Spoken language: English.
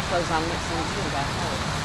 my clothes on next time too.